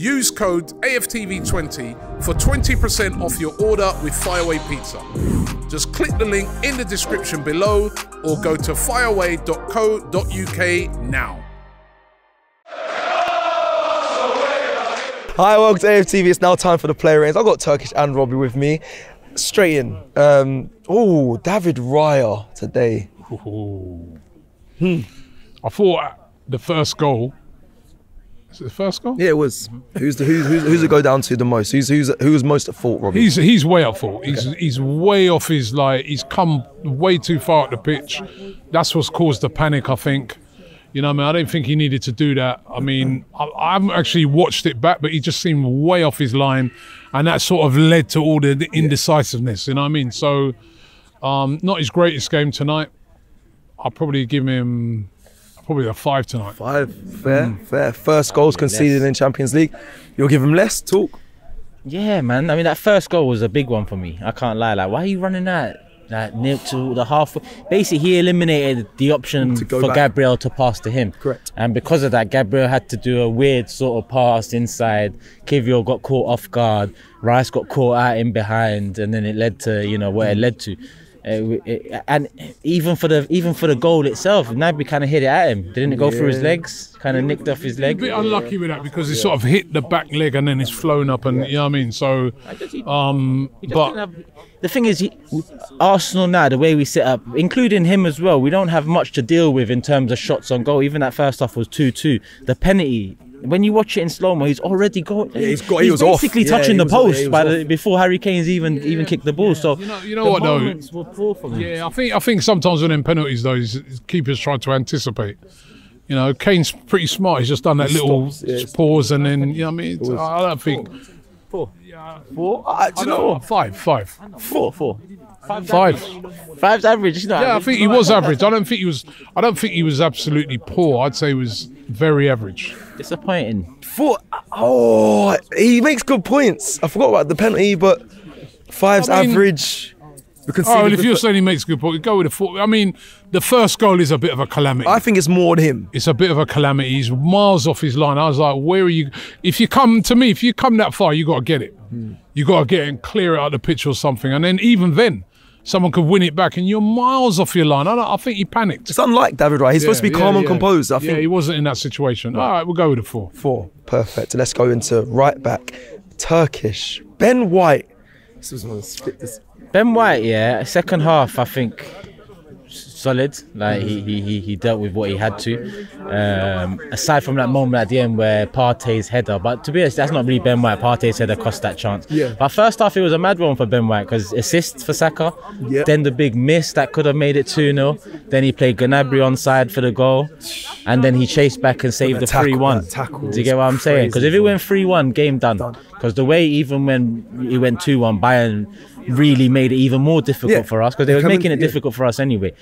Use code AFTV20 for 20% off your order with Fireaway Pizza. Just click the link in the description below or go to fireaway.co.uk now. Hi, welcome to AFTV. It's now time for the player ratings. I've got Turkish and Robbie with me. Straight in. Oh, David Raya today. I thought the first goal. Is it the first goal? Yeah, it was. Who's it go down to the most? Who's most at fault, Robbie? He's way at fault. He's way off his like. He's come way too far up the pitch. That's what's caused the panic, I think. You know what I mean? I don't think he needed to do that. I mean, I haven't actually watched it back, but he just seemed way off his line, and that sort of led to all the indecisiveness. You know what I mean? So, not his greatest game tonight. I'll probably give him probably a 5 tonight. 5, fair, fair. First goals conceded in Champions League. You'll give him less talk. Yeah, man. I mean, that first goal was a big one for me. I can't lie. Like, why are you running that? Like, near to the half. Basically, he eliminated the option for back. Gabriel to pass to him. Correct. And because of that, Gabriel had to do a weird sort of pass inside. Kiwior got caught off guard. Rice got caught out in behind, and then it led to, you know, what it led to. And even for the goal itself, Gnabry kind of hit it at him. Didn't it go through his legs? Kind of nicked off his leg. A bit unlucky with that because it sort of hit the back leg and then it's flown up. And you know what I mean. So, but the thing is, Arsenal now, the way we set up, including him as well, we don't have much to deal with in terms of shots on goal. Even that first half was 2-2. The penalty. When you watch it in slow mo, he's already going. Yeah, he was basically off. Touching the post before Harry Kane's even kicked the ball. Yeah. So you know what though? Were poor for him. Yeah, I think sometimes when in penalties though, keepers try to anticipate. You know, Kane's pretty smart. He's just done that pause and then you know what I mean. I don't think. Four. Yeah. Four. Do you know what? Four. Five's average. He's not average. I think he was average. I don't think he was absolutely poor. I'd say he was very average. Disappointing. Four. Oh, he makes good points. I forgot about the penalty, but five's average. Well, if you're saying he makes good points, go with a four. I mean, the first goal is a bit of a calamity. I think it's more than him. It's a bit of a calamity. He's miles off his line. I was like, where are you? If you come that far, you got to get it. You got to get it and clear it out the pitch or something. And then even then, someone could win it back and you're miles off your line. I think he panicked. It's unlike David Raya. He's supposed to be calm and composed. I think he wasn't in that situation. All right, we'll go with a four. Four. Perfect. Let's go into right back. Turkish. Ben White. This was one of the spitters. Ben White, second half, I think, solid. Like he dealt with what he had to. Aside from that moment at the end where Partey's header, but to be honest, that's not really Ben White. Partey's header cost that chance. Yeah. But first half, it was a mad one for Ben White because assist for Saka, then the big miss that could have made it 2-0. Then he played Gnabry onside for the goal, and then he chased back and saved the 3-1. Do you get what I'm saying? Because if it went 3-1, game done. Because the way even when he went 2-1, Bayern really made it even more difficult for us because they were making it difficult for us anyway.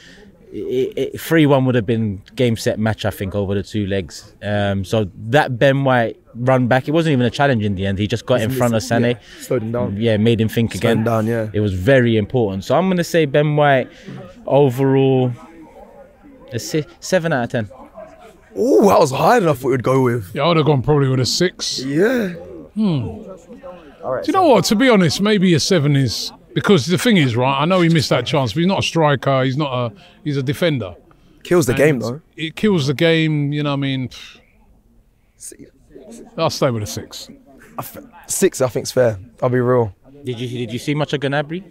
3-1 would have been game, set, match, I think, over the two legs. So that Ben White run back, it wasn't even a challenge in the end. He just got in front of Sané. Slowed him down. Yeah, made him think again. Slowed him down, yeah. It was very important. So I'm going to say Ben White overall a 7 out of 10. Oh, that was higher than I thought we'd go with. Yeah, I would have gone probably with a 6. Yeah. All right, do you know what? To be honest, maybe a 7 is, because the thing is, right? I know he missed that chance, but he's not a striker. He's not a. He's a defender. Kills the game though. It kills the game. You know what I mean? I'll stay with a 6. 6, I think's fair. I'll be real. Did you see much of Gnabry?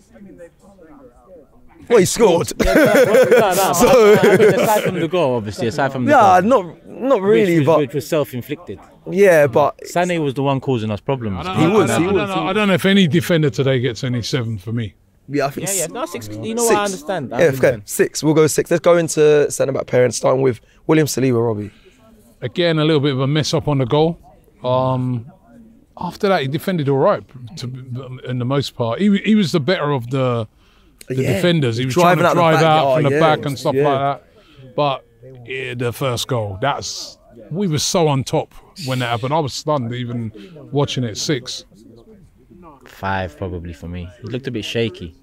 Well, he scored. No. Aside from the goal, obviously. Aside from the goal. Not really, which was self-inflicted. Yeah, but Sané was the one causing us problems. I don't know if any defender today gets any 7 for me. Yeah, I think. No, 6. You know what? I understand. Okay, 6. We'll go 6. Let's go into centre-back pairing, starting with William Saliba, Robbie. Again, a little bit of a mess up on the goal. After that, he defended all right, in the most part. He was the better of the defenders. He was driving trying to drive out from the back and stuff like that. But the first goal, we were so on top when that happened. I was stunned even watching it. 6. 5 probably for me. It looked a bit shaky.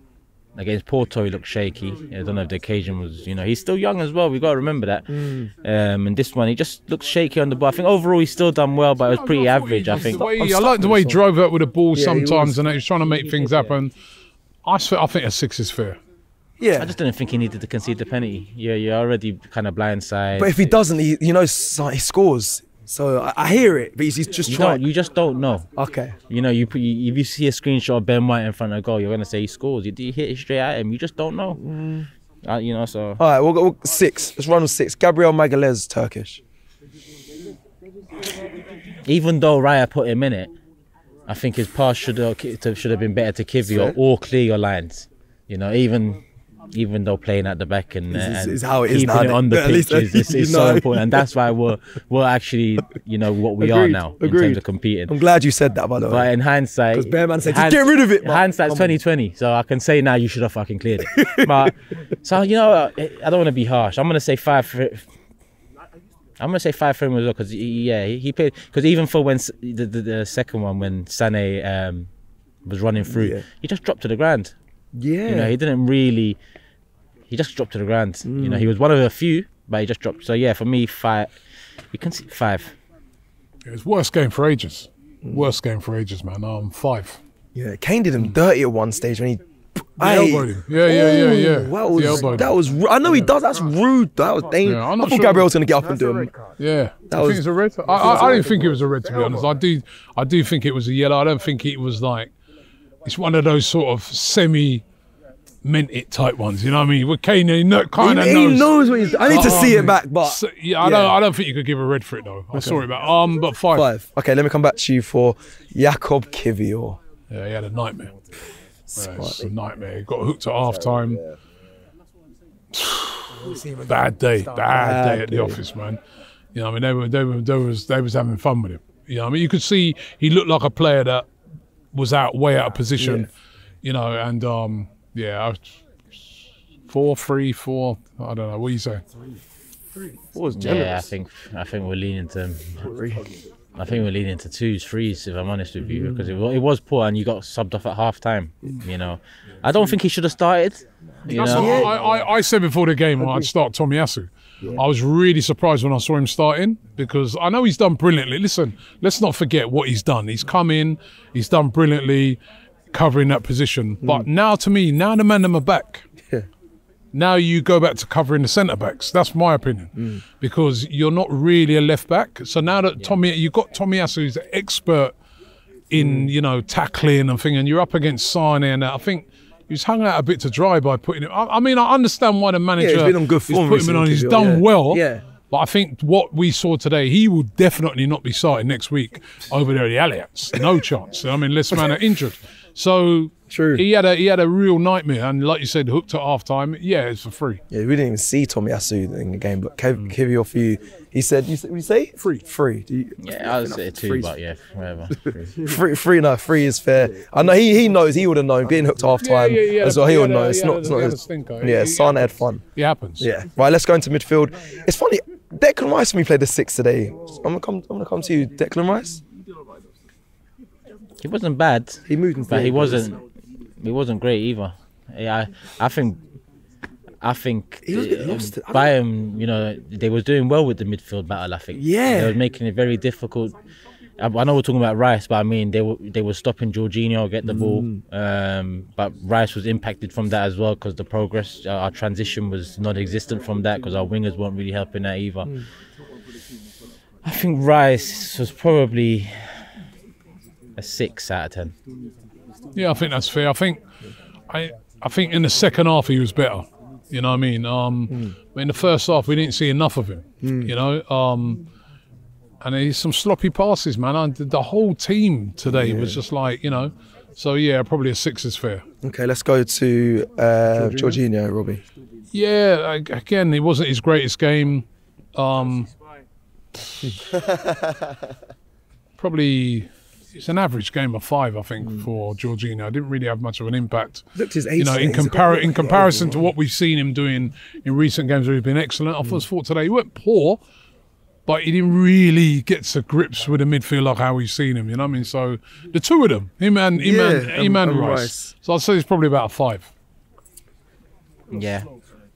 Against Porto, he looked shaky. I don't know if the occasion was, you know, he's still young as well. We've got to remember that. And this one, he just looked shaky on the ball. I think overall he's still done well, but it was pretty average, I think. I like the way he drove up with the ball sometimes, and he was trying to make things happen. I think a 6 is fair. Yeah, I just didn't think he needed to concede the penalty. Yeah, you're already kind of blindsided. But if he doesn't, he, you know, he scores. So I hear it, but he's just trying. You just don't know. Okay. You know, if you see a screenshot of Ben White in front of a goal, you're going to say he scores. You hit it straight at him. You just don't know. You know, so. All right, we'll go 6. Let's run with 6. Gabriel Magalhães, Turkish. Even though Raya put him in it, I think his pass should have been better to Kiwior or clear your lines. You know, even though playing at the back and how it keeping is now, it on the pitch is so important, and that's why we're actually, you know, what we are now in terms of competing. I'm glad you said that, by the way. But in hindsight, because Bearman said, just get rid of it. Man. Hindsight's 20/20, so I can say now you should have fucking cleared it. But so, you know, I don't want to be harsh. I'm gonna say 5. I'm gonna say 5 for him as well, because he played. Because even for when the second one, when Sané was running through, he just dropped to the ground. Yeah, you know, he didn't really. He just dropped to the ground. You know, he was one of a few, but he just dropped. So yeah, for me, 5. You can see 5. It was worst game for ages. Worst game for ages, man. 5. Yeah, Kane did him dirty at one stage when he. Elbowed him. Yeah. That was. I know he does. That's rude. That was dangerous. Yeah, I thought Gabriel was going to get up and do him. Yeah, that was. You think it's a red? I didn't think it was a red, to be honest. I do think it was a yellow. I don't think it was like. It's one of those sort of semi-meant it type ones, you know what I mean? With Kane, he kind of knows. He knows what he's. I need to see it back, but so, I don't think you could give a red for it though. Okay. I saw it back. But 5. 5. Okay, let me come back to you for Jakob Kiwior. Yeah, he had a nightmare. It's a nightmare. He got hooked at half-time. Bad day at the office, man. You know what I mean? They was having fun with him. You know what I mean? You could see he looked like a player that was way out of position, you know, and yeah, 4-3-4. I don't know. What do you say? 3. Was generous. Yeah, I think we're leaning to. I think we're leaning to 2s, 3s. If I'm honest with you, because it was poor, and you got subbed off at half time. You know, I don't think he should have started. You know? I said before the game I'd start Tomiyasu. Yeah. I was really surprised when I saw him starting, because I know he's done brilliantly. Listen, let's not forget what he's done. He's come in, he's done brilliantly covering that position. But now to me, now the men are back. Yeah. Now you go back to covering the centre-backs. That's my opinion. Because you're not really a left-back. So now that you've got Tomiyasu, who's an expert in, you know, tackling and thing, and you're up against Sané and that, I think he's hung out a bit to dry by putting him. I mean, I understand why the manager has put him on. He's done well. Yeah. But I think what we saw today, he will definitely not be starting next week over there at the Allianz. No chance. I mean, less man are injured. So true. He had a real nightmare, and like you said, hooked at half time. Yeah, it's for 3. Yeah, we didn't even see Tomiyasu in the game, but Kiwior for you. He said, "You say 3, yeah, I would say 2, but yeah, whatever. 3, no, 3 is fair. I know he knows. He would have known being hooked at half time as well. He would know. It's not. Yeah, Sané had fun. It happens. Yeah. Right, let's go into midfield. It's funny. Declan Rice, when we played the 6 today, I'm gonna come to you, Declan Rice. He wasn't bad. He moved in, but he wasn't great either. Yeah, I think he was a bit lost. Bayern, you know, they were doing well with the midfield battle, I think. Yeah. They were making it very difficult. I know we're talking about Rice, but I mean they were stopping Jorginho get the ball. But Rice was impacted from that as well, because the progress, our transition was non-existent from that, because our wingers weren't really helping that either. I think Rice was probably a 6 out of 10. Yeah, I think that's fair. I think in the second half he was better. You know what I mean? In the first half we didn't see enough of him. You know, and he's some sloppy passes, man. The whole team today was just like, you know. So yeah, probably a 6 is fair. Okay, let's go to Jorginho, Robbie. Yeah, again, it wasn't his greatest game. Probably. It's an average game of 5, I think, for Jorginho. Didn't really have much of an impact. Looked his age, you know, in comparison to what we've seen him doing in recent games, where he's been excellent. I thought today he weren't poor, but he didn't really get to grips with the midfield like how we've seen him. You know what I mean? So the two of them, him and Rice. So I'd say it's probably about a 5. Yeah.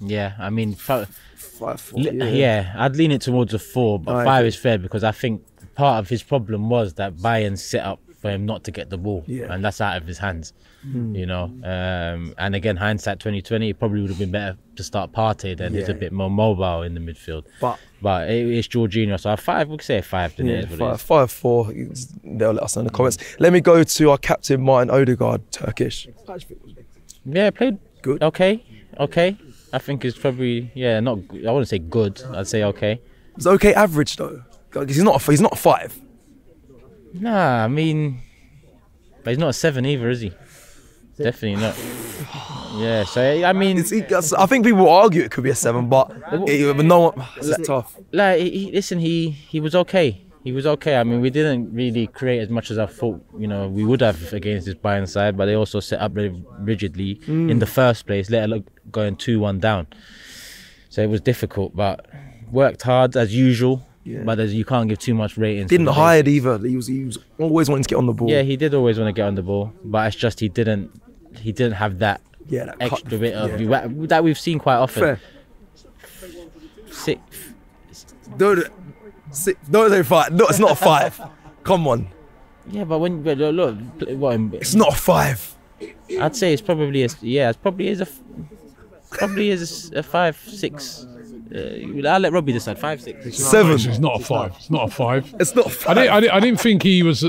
Yeah, I mean, five, four, yeah, I'd lean it towards a 4, but 5 is fair because I think part of his problem was that Bayern set up for him not to get the ball, and that's out of his hands, you know. And again, hindsight 2020, it probably would have been better to start Partey then. He's a bit more mobile in the midfield. But it's Jorginho, so a 5, we'll say a 5 today. Yeah, 5-4, they'll let us know in the comments. Let me go to our captain, Martin Odegaard, Turkish. Yeah, played good. Okay, okay. I think it's probably, yeah, not, I wouldn't say good, I'd say okay. It's okay average though, because he's not a 5. Nah, I mean, but he's not a 7 either, is he? Definitely not. Yeah, so I mean, I think people will argue it could be a 7, but no one, it's like, tough. Like, listen, he was okay. He was okay. I mean, we didn't really create as much as I thought, you know, we would have against this Bayern side, but they also set up rigidly in the first place, let alone going 2-1 down. So it was difficult, but worked hard as usual. Yeah. But you can't give too much ratings. Didn't hide either. He was always wanting to get on the ball. Yeah, he did always want to get on the ball, but it's just he didn't have that, that extra bit of that we've seen quite often. Fair. Six, no, 5. No, it's not a 5. Come on. Yeah, but when look, it's not a 5. I'd say it's probably a, it probably is a 5-6. I'll let Robbie decide. 5-6-7. It's not a 5. It's not a 5. It's not a 5. I didn't think he was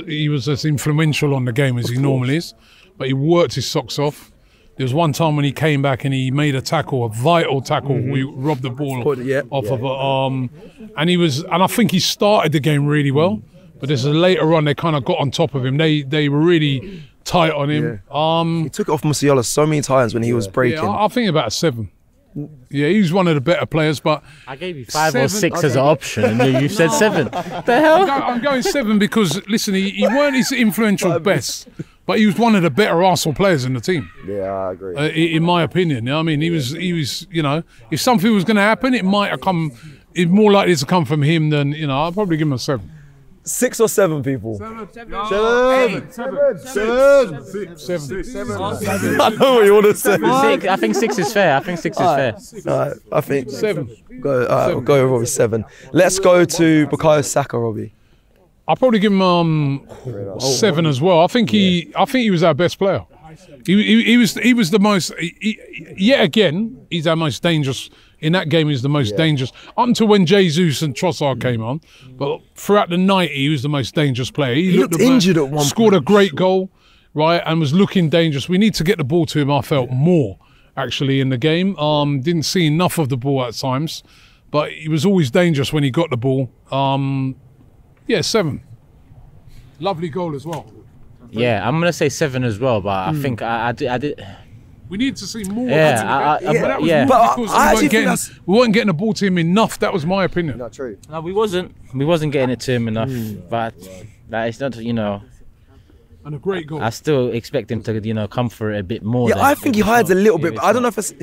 as influential on the game as he normally is, but he worked his socks off. There was one time when he came back and he made a tackle, a vital tackle. We robbed the ball off of an arm, and he was. And I think he started the game really well, but this is later on they kind of got on top of him. They were really tight on him. He took off Musiala so many times when he was breaking. I think about a 7. Yeah, he's one of the better players, but I gave you 5 or 6 as an option, and you said 7. What the hell? I'm going 7 because listen, he weren't his influential best, but he was one of the better Arsenal players in the team. Yeah, I agree. In my opinion, I mean, he was, you know, if something was going to happen, it might have come. It's more likely to come from him than I'll probably give him a 7. 6 or 7 people. 7. I know what you want to say. 6. I think 6 is fair. I think 6 is fair. I think 7. We'll go over with 7. Let's go to Bukayo Saka, Robbie. I'll probably give him 7 as well. I think he was our best player. He was the most. Yet again, he's our most dangerous. In that game, he was the most dangerous. Up until when Jesus and Trossard came on, but throughout the night, he was the most dangerous player. He looked injured at one. Scored a great goal, right, and was looking dangerous. We need to get the ball to him. I felt more actually in the game. Didn't see enough of the ball at times, but he was always dangerous when he got the ball. Yeah, 7. Lovely goal as well. Yeah, I'm gonna say 7 as well, but I think I did. We need to see more. We weren't getting the ball to him enough. That was my opinion. Not true. No, we wasn't. We wasn't getting it to him enough. But it's not, you know. And a great goal. I still expect him to, come for it a bit more. Yeah, I think he hides a little bit. But I don't know if it's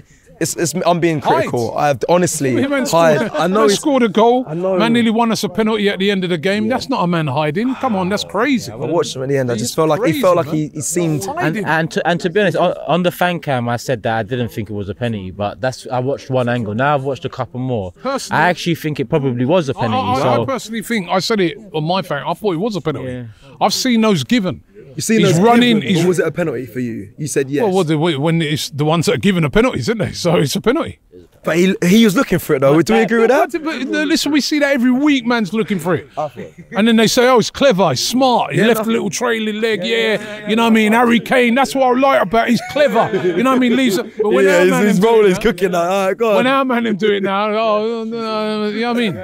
I'm being critical. I've honestly hide. I know he scored a goal. I know. Man nearly won us a penalty at the end of the game. Yeah. That's not a man hiding. Come on, that's crazy. Yeah, I watched him at the end. I just felt like crazy, he seemed and to be honest, on the fan cam, I said that I didn't think it was a penalty, but I watched one angle. Now I've watched a couple more. Personally, I actually think it probably was a penalty. I personally think I said it on my fan. I thought it was a penalty. Yeah. I've seen those given. You see, he's running. Or was it a penalty for you? You said yes. Well, when it's the ones that are giving the penalties, isn't they? So it's a penalty. But he was looking for it, though. Do we agree with that? But listen, we see that every week, man's looking for it. And then they say, oh, he's clever, he's smart. He left a little trailing leg, you know what I mean? Harry Kane, that's what I like about it. He's clever. You know what I mean? Leaves. But when our man he's rolling, he's cooking. Like, all right, go on. When our man him do it now, no, you know what I mean?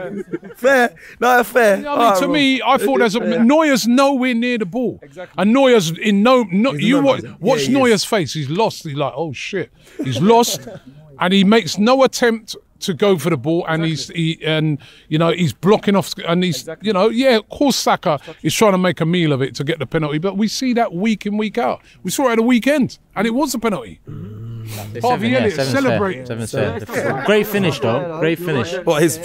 Fair. No, fair. You know what I mean? To me, I thought there's Neuer's nowhere near the ball. Exactly. And Neuer's in watch Neuer's face. He's lost. He's like, oh, shit. He's lost. And he makes no attempt to go for the ball, and he's blocking off, and he's of course Saka is trying to make a meal of it to get the penalty, but we see that week in, week out. We saw it at the weekend, and it was a penalty. Seven. Great finish, though. Great finish. That was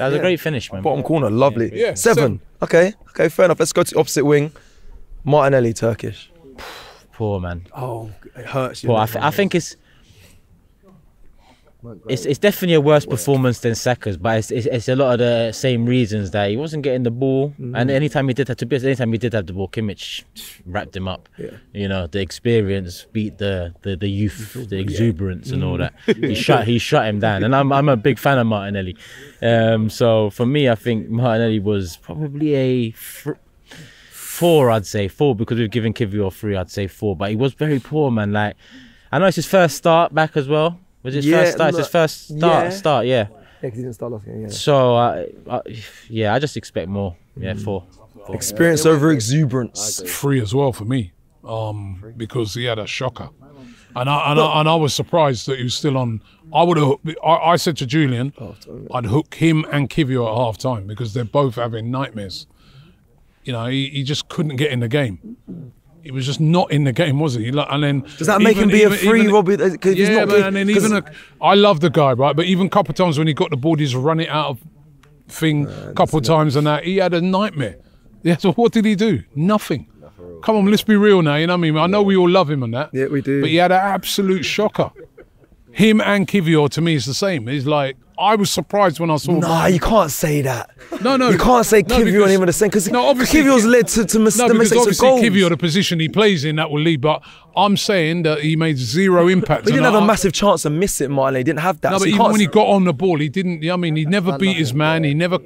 a great finish, man. Bottom corner, lovely. Yeah. 7. Okay, fair enough. Let's go to the opposite wing. Martinelli, Turkish. Poor man. Oh, it hurts. Poor. I think it's. It's definitely a worse performance than Saka's, but it's a lot of the same reasons that he wasn't getting the ball, and anytime he did have the ball, Kimmich wrapped him up. Yeah. You know, the experience beat the youth, the exuberance and all that. He shut him down, and I'm a big fan of Martinelli, so for me, I think Martinelli was probably a four. I'd say four, because we've given Kiwior three. I'd say four, but he was very poor, man. Like, I know it's his first start back as well. Was it his first start? It's his first start, yeah. Yeah, he didn't start last game, yeah. So, I just expect more. Yeah, four. Experience over exuberance. Three as well for me, because he had a shocker. And I was surprised that he was still on. I said to Julian, I'd hook him and Kiwior at half-time because they're both having nightmares. You know, he just couldn't get in the game. He was just not in the game, was he? Like, and then does that make him be a free, Robbie? Yeah, man. And then I love the guy, right? But even a couple of times when he got the ball, he's run it out of thing a couple of times, and that he had a nightmare. Yeah. So what did he do? Nothing. Come on, let's be real now. You know what I mean? I know we all love him and that. Yeah, we do. But he had an absolute shocker. Him and Kiwior, to me, is the same. He's like, I was surprised when I saw. Nah, you can't say that. No. You can't say Kiwior and him are the same, because Kiwior's led to mistakes of goals. No, because obviously Kiwior, the position he plays in, that will lead, but I'm saying that he made zero impact. But he didn't have a massive chance to miss it, Marley. He didn't have that. No, but even when he got on the ball, he didn't, I mean, he never beat his man. He never,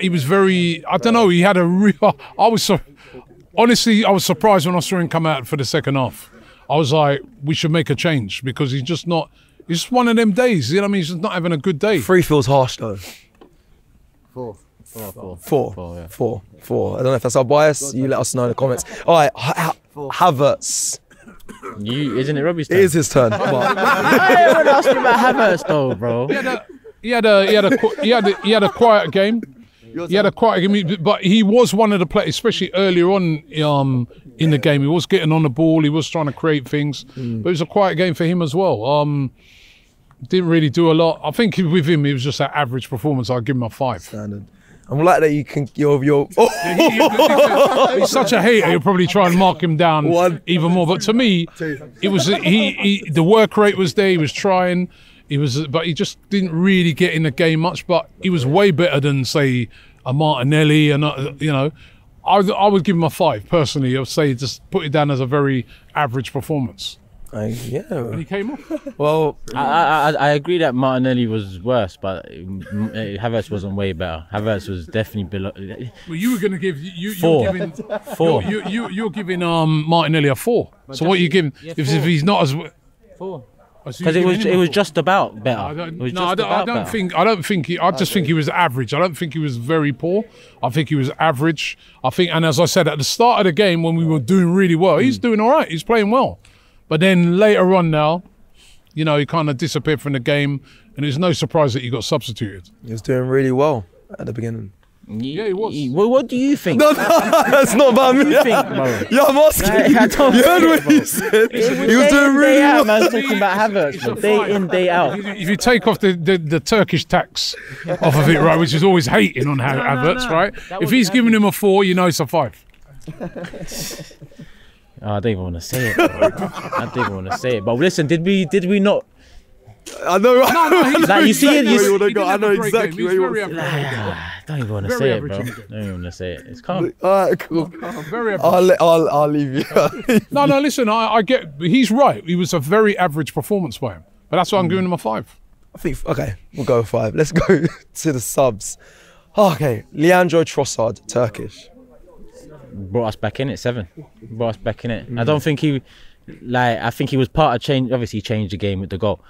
he was very, I don't know, he had a real, honestly, I was surprised when I saw him come out for the second half. I was like, we should make a change, because he's just not, it's just one of them days, you know what I mean? He's just not having a good day. Three feels harsh though. Four. I don't know if that's our bias. You let us know in the comments. All right, Havertz. Isn't it Robbie's turn? It is his turn. I don't want to ask you about Havertz though, bro. He had a quiet game. He had a quiet game, but he was one of the players, especially earlier on in the game. He was getting on the ball. He was trying to create things, but it was a quiet game for him as well. Didn't really do a lot. I think with him, it was just an average performance. I'd give him a 5. Standard. I'm like that. He's such a hater. You'll probably try and mark him down even more. But to me, it was the work rate was there. He was trying. But he just didn't really get in the game much. But he was way better than, say, a Martinelli, and you know, I would give him a 5 personally. I would say just put it down as a very average performance. Yeah. And he came off. Well, I agree that Martinelli was worse, but Havertz wasn't way better. Havertz was definitely below. Well, you were going to give four. You're giving Martinelli a 4. But so what are you giving? Yeah, if he's not as 4. Because it was just about better. I just think he was average. I don't think he was very poor. I think he was average. And as I said at the start of the game when we were doing really well, he's doing all right. He's playing well. But then later on now, you know, he kind of disappeared from the game, and it's no surprise that he got substituted. He was doing really well at the beginning. Yeah, he was. Well, what do you think? No, that's not about me. What do you think, bro? Yeah, I'm asking. You heard what he said. He was doing really well. Man's talking about Havertz, day in, day out. If you take off the Turkish tax off of it, right, which is always hating on Havertz, right? If he's giving him a 4, you know it's a 5. Oh, I don't even want to say it. Bro. I don't even want to say it. But listen, did we not? I know. I know exactly where you want to go. I don't even want to say it, bro. I don't even want to say it. It's calm. All right, cool. I'll leave you. No, listen, I get. He's right. He was a very average performance by him. But that's why I'm giving him a 5. I think. Okay, we'll go 5. Let's go to the subs. Okay, Leandro Trossard, Turkish. Brought us back in at 7. Brought us back in it. I don't think he, like, I think he was part of change. Obviously, he changed the game with the goal,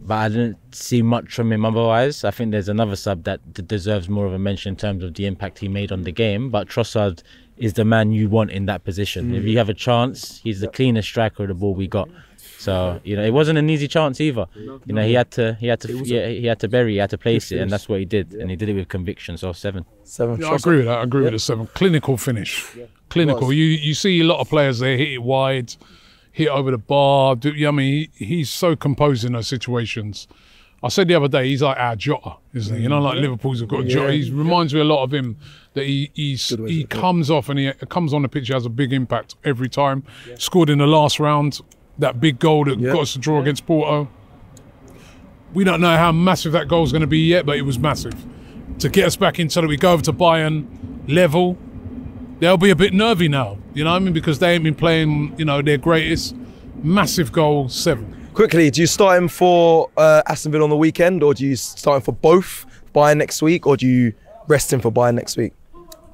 but I didn't see much from him otherwise. I think there's another sub that deserves more of a mention in terms of the impact he made on the game. But Trossard is the man you want in that position. If you have a chance, he's the cleanest striker of the ball we got. So, you know, it wasn't an easy chance either. You know, he had to place it, and that's what he did, and he did it with conviction. So 7. Yeah, I agree with that. I agree with the 7. Clinical finish, clinical. You see a lot of players there hit it wide, hit over the bar. I mean, he's so composed in those situations. I said the other day, he's like our Jota, isn't he? You know, like Liverpool's have got a Jota. He reminds me a lot of him. That he comes off and he comes on the pitch, has a big impact every time. Yeah. Scored in the last round. That big goal that got us to draw against Porto. We don't know how massive that goal is going to be yet, but it was massive. To get us back in so that we go over to Bayern level, they'll be a bit nervy now, you know what I mean? Because they ain't been playing, you know, their greatest. Massive goal, 7. Quickly, do you start him for Aston Villa on the weekend, or do you start him for both Bayern next week, or do you rest him for Bayern next week?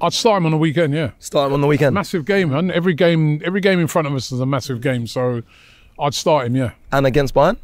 I'd start him on the weekend, yeah. Start him on the weekend? Massive game, man. Every game in front of us is a massive game, so I'd start him, yeah. And against Bayern?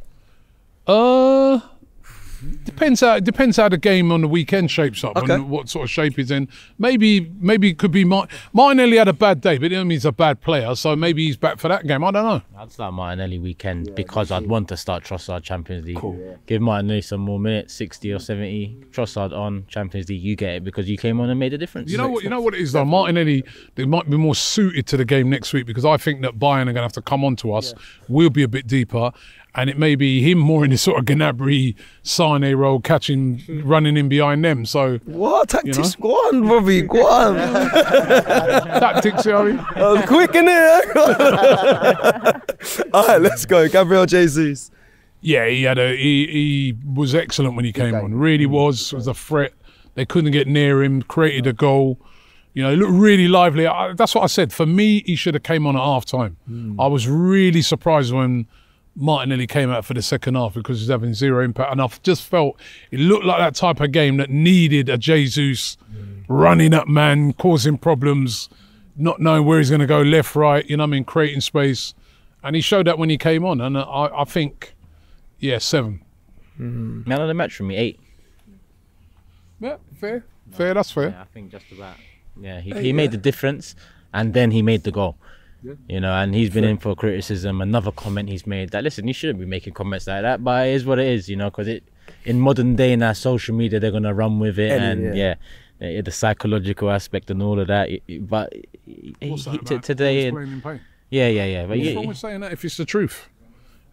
Depends how the game on the weekend shapes up, okay, and what sort of shape he's in. Maybe it could be Martinelli had a bad day, but it doesn't mean he's a bad player, so maybe he's back for that game. I don't know. I'd start Martinelli weekend, yeah, because I'd want to start Trossard Champions League. Cool. Yeah. Give Martinelli some more minutes, 60 or 70. Trossard on Champions League, you get it because you came on and made a difference. You know what it is though. Martinelli, they might be more suited to the game next week because I think that Bayern are going to have to come on to us. Yeah. We'll be a bit deeper. And it may be him more in this sort of Gnabry, Sané role, catching, running in behind them. So what tactics? You know? Go on, Robbie, go on. Tactics, Robbie. Quick innit? All right, let's go. Gabriel Jesus. Yeah, he was excellent when he came on. Really was a threat. They couldn't get near him. Created a goal. You know, he looked really lively. That's what I said. For me, he should have came on at half time. I was really surprised when Martinelli came out for the second half because he's having zero impact, and I just felt it looked like that type of game that needed a Jesus running up man, causing problems, not knowing where he's going to go, left, right, you know what I mean, creating space, and he showed that when he came on, and I think, yeah, 7. Man of the match for me, 8. Yeah, fair, that's fair. Yeah, I think just about, yeah, he made the difference, and then he made the goal. Yeah. You know, and he's been in for criticism. Another comment he's made that, listen, you shouldn't be making comments like that, but it is what it is, you know, because in modern day, in our social media, they're going to run with it. And the psychological aspect and all of that. But today... Yeah. But what's wrong with saying that if it's the truth?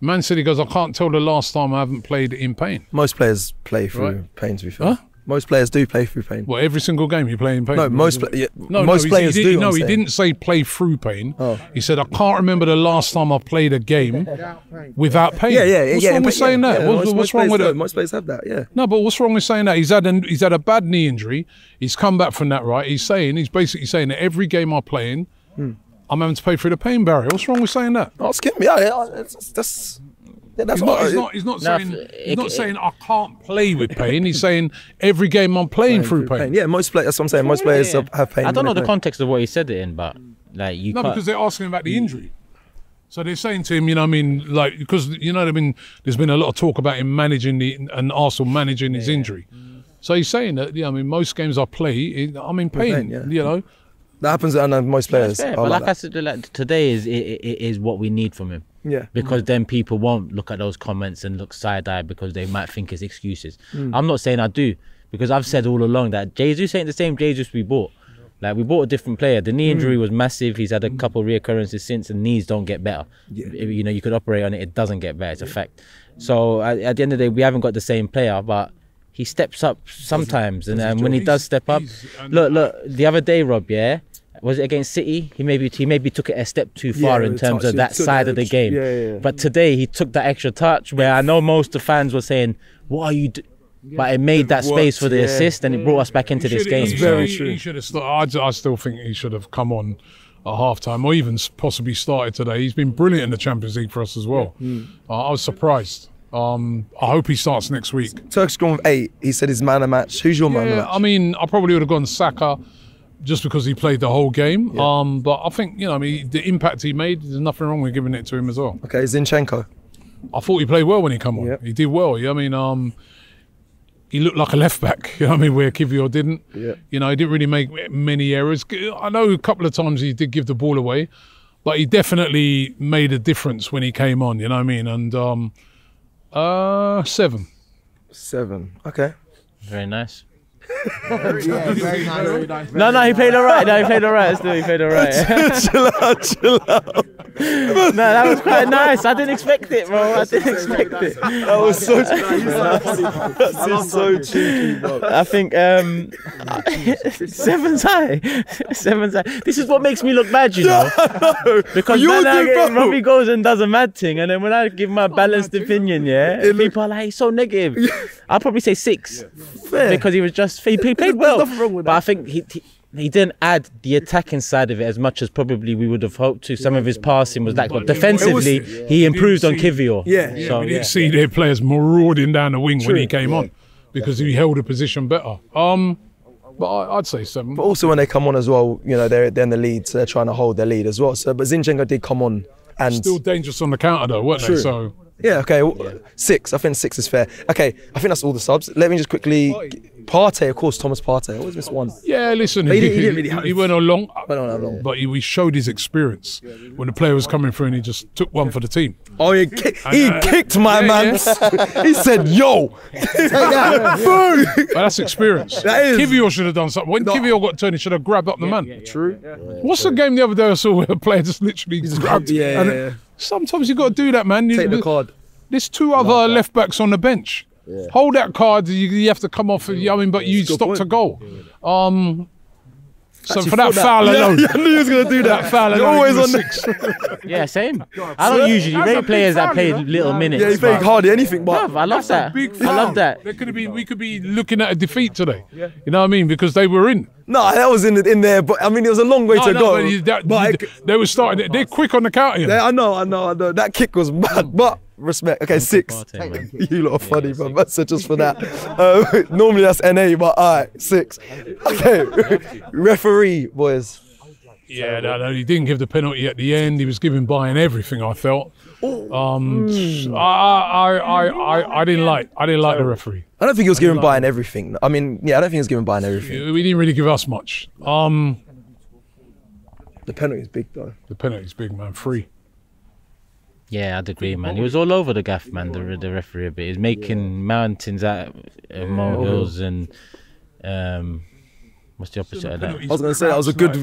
Man City goes, I can't tell the last time I haven't played in pain. Most players play through pain, to be fair. Huh? Most players do play through pain. Well, every single game you play in pain. No, most players do. No, he didn't say play through pain. Oh. He said, I can't remember the last time I played a game without pain. What's wrong with saying that? What's wrong with it? Most players have that, yeah. No, but what's wrong with saying that? He's had a bad knee injury. He's come back from that, right? He's basically saying that every game I play in, I'm having to play through the pain barrier. What's wrong with saying that? Ask him. Yeah, that's... He's not saying I can't play with pain. He's saying every game I'm playing through pain. Yeah, that's what I'm saying. Most players have pain. I don't know the context of what he said it in, but like because they're asking about the injury. So they're saying to him, you know what I mean, like, because you know what I mean, there's been a lot of talk about him managing Arsenal managing his injury. So he's saying that, yeah, I mean, most games I play, I'm in pain, you know. That happens to most players. Yeah, but like I said, like, today is what we need from him. Yeah. Because then people won't look at those comments and look side-eyed because they might think it's excuses. I'm not saying I do, because I've said all along that Jesus ain't the same Jesus we bought. Like, we bought a different player. The knee injury was massive. He's had a couple of reoccurrences since, and knees don't get better. Yeah. You know, you could operate on it. It doesn't get better. It's a fact. So at the end of the day, we haven't got the same player, but he steps up sometimes. And when he does step up... Look, the other day, Rob, yeah? Was it against City? He maybe took it a step too far in terms of that side of the game. Yeah. But today he took that extra touch where I know most of the fans were saying, "What are you doing?" Yeah. But it made that space for the assist, and it brought us back into this game. It's very true. He should have. I still think he should have come on at halftime, or even possibly started today. He's been brilliant in the Champions League for us as well. I was surprised. I hope he starts next week. Turk's gone with 8. He said his man of match. Who's your man of match? I mean, I probably would have gone Saka, just because he played the whole game. But I think, you know, I mean, the impact he made, there's nothing wrong with giving it to him as well. Okay, Zinchenko. I thought he played well when he came on. Yep. He did well. You know what I mean, he looked like a left back, you know what I mean, where Kiwior didn't. Yep. You know, he didn't really make many errors. I know a couple of times he did give the ball away, but he definitely made a difference when he came on, you know what I mean? And 7. 7, okay. Very nice. Very nice. No, he played all right. He played all right. Chill out. No, that was quite nice. I didn't expect it, bro. I didn't expect it. That was so cheeky. That was so cheeky, bro. I think seven's high. This is what makes me look bad, you know. Because you Robbie goes and does a mad thing, and then when I give my balanced opinion, yeah, people are like, he's so negative. I'll probably say 6 because he was just he played well. There's nothing wrong with that. But I think he didn't add the attacking side of it as much as probably we would have hoped to. Some of his passing was lackluster. Defensively, he improved on Kiwior. So, we didn't see their players marauding down the wing when he came on because he held a position better. But I'd say 7. But also when they come on as well, you know, they're in the lead, so they're trying to hold their lead as well. So, but Zinchenko did come on and... Still dangerous on the counter though, weren't they? So... Yeah, okay, well, 6. I think 6 is fair. Okay, I think that's all the subs. Let me just quickly... Partey, of course, Thomas Partey. I always miss one. Yeah, listen, he went on long, but he showed his experience. When the player was coming through and he just took one for the team. Oh, he kicked my man. Yeah. He said, yo. But that's experience. That is. Kiwior should have done something. When Kiwior got turned, he should have grabbed up the man. True. What's the game the other day I saw where a player just literally grabbed? Sometimes you've got to do that, man. Take the card. There's 2 other left backs on the bench. Yeah. Hold that card. You have to come off. I mean, but you stopped a goal. So for that foul alone, I knew he was going to do that foul. You're always on 6. Yeah, same. I don't usually rate players that play little minutes. Yeah, he played hardly anything. But I love that. I love that. There could have been. We could be looking at a defeat today. You know what I mean? Because they were in. No, that was in there, but I mean, it was a long way to go. But they were starting. They're quick on the counter. Yeah, I know. That kick was mad, but. Respect. Okay, 6. You lot are funny, bro. That's just for that. Normally that's NA, but alright, 6. Okay, referee boys. Yeah, no, he didn't give the penalty at the end. He was giving Bayern everything. I felt. I didn't like the referee. I don't think he was giving Bayern everything. I mean, yeah, I don't think he was giving Bayern everything. We didn't really give us much. The penalty's big though. The penalty's big, man. 3. Yeah, I'd agree, man. He was all over the gaff, man, the referee a bit. He was making mountains out of molehills and... what's the opposite of that? I was going to say that was a good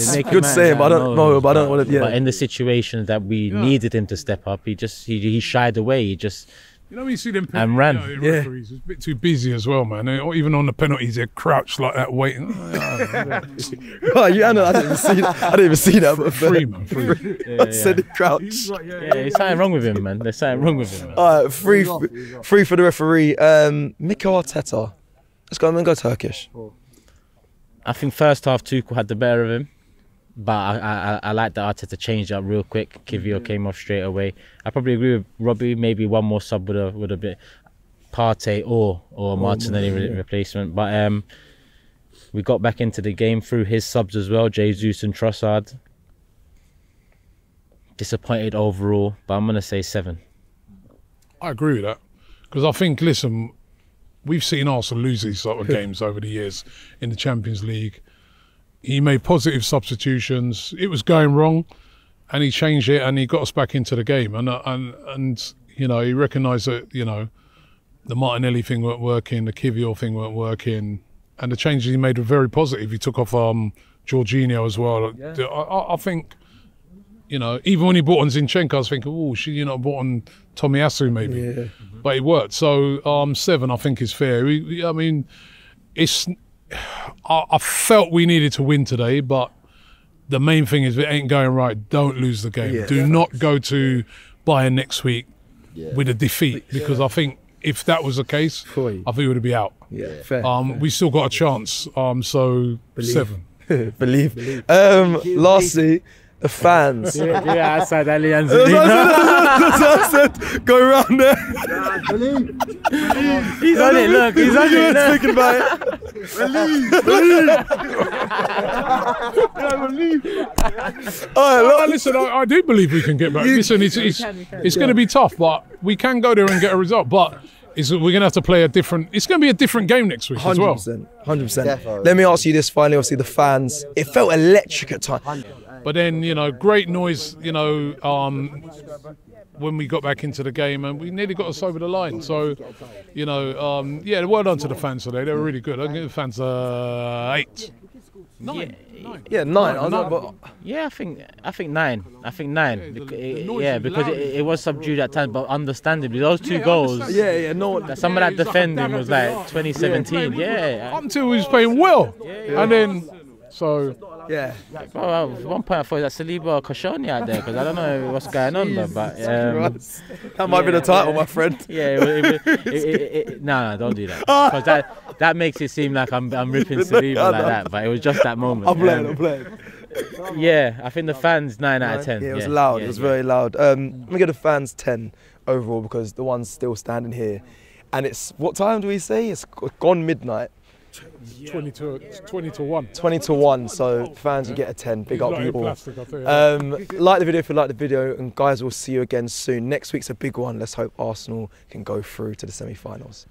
save. I don't know, but I don't want to... Yeah. But in the situation that we needed him to step up, he just he shied away. He just... You know when you see them penalties, referees, it's a bit too busy as well, man. Even on the penalties, they're crouched like that, waiting. I didn't even see that. But free. I said he crouched. There's something wrong with him, man. All right, free for the referee. Mikel Arteta. Let's go and go Turkish. I think first half Tuchel had the better of him. But I like that Arteta changed up real quick. Kiwior came off straight away. I probably agree with Robbie. Maybe one more sub would have been Partey or Martinelli replacement. But we got back into the game through his subs as well, Jesus and Trossard. Disappointed overall, but I'm going to say 7. I agree with that. Because I think, listen, we've seen Arsenal lose these sort of games over the years in the Champions League. He made positive substitutions. It was going wrong, and he changed it, and he got us back into the game. And you know, he recognised that, you know, the Martinelli thing weren't working, the Kiwior thing weren't working, and the changes he made were very positive. He took off Jorginho as well. Yeah. I think, you know, even when he brought on Zinchenko, I was thinking, oh, should you not have brought on Tomiyasu maybe? Yeah. But it worked. So 7, I think, is fair. I mean, it's. I felt we needed to win today, but the main thing is if it ain't going right, don't lose the game. Do not go to Bayern next week with a defeat, because I think if that was the case, I think we would be out. Yeah, fair. We still got a chance. So 7. Believe. Lastly, the fans. Yeah, outside Allianz. That's what I said. Go around there. Believe. He's on it, look. He's on it. Thinking about it. Believe. All right, listen, I do believe we can get back. Listen, it's going to be tough, but we can go there and get a result. But we're going to have to play a different. It's going to be a different game next week as well. 100%. Let me ask you this finally. Obviously, the fans. It felt electric at times. But then, you know, great noise. You know, when we got back into the game, and we nearly got us over the line. So, you know, well done to the fans today. They were really good. I'm giving the fans 8. 9. Yeah, nine. I think nine. Because it was subdued at times, but understandably, those two goals. Some of that defending was like 2017. Yeah. Up until he was playing well, and then so. Yeah. Like, well, one point I thought it was like Saliba or Koscielny out there because I don't know what's going on, but that might be the title, my friend. No, don't do that because that makes it seem like I'm ripping Saliba like that, but it was just that moment. I'm playing. Yeah, I think the fans 9 out of 10. Yeah, it was loud. Yeah, it was very loud. Let me get the fans 10 overall because the one's still standing here, and it's what time do we say? It's gone midnight. 20 to 1. 20 to 1, so fans, you get a 10. Big up, you all. Like the video if you like the video, and guys, we'll see you again soon. Next week's a big one. Let's hope Arsenal can go through to the semi-finals.